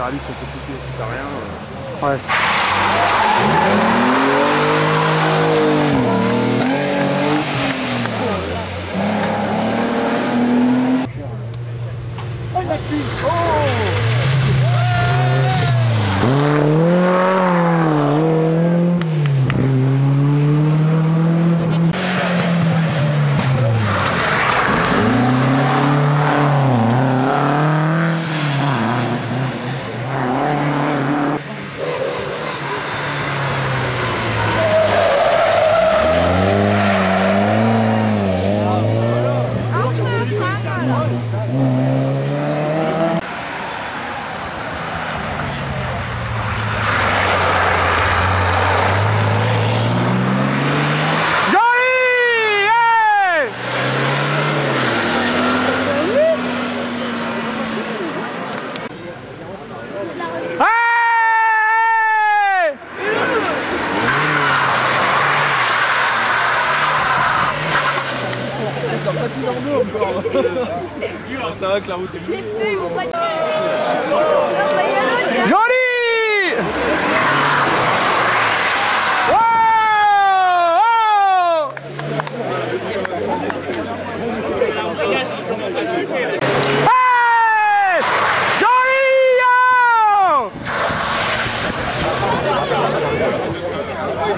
céramiques sont compliquées, si t'as rien. Ouais. Ça va que la route est plus. Joli! Oh oh! Hey! Joli! Oh!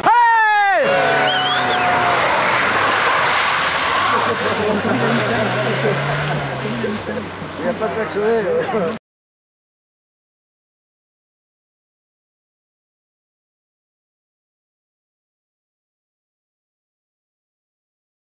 Hey! Il n'y a pas de taxe.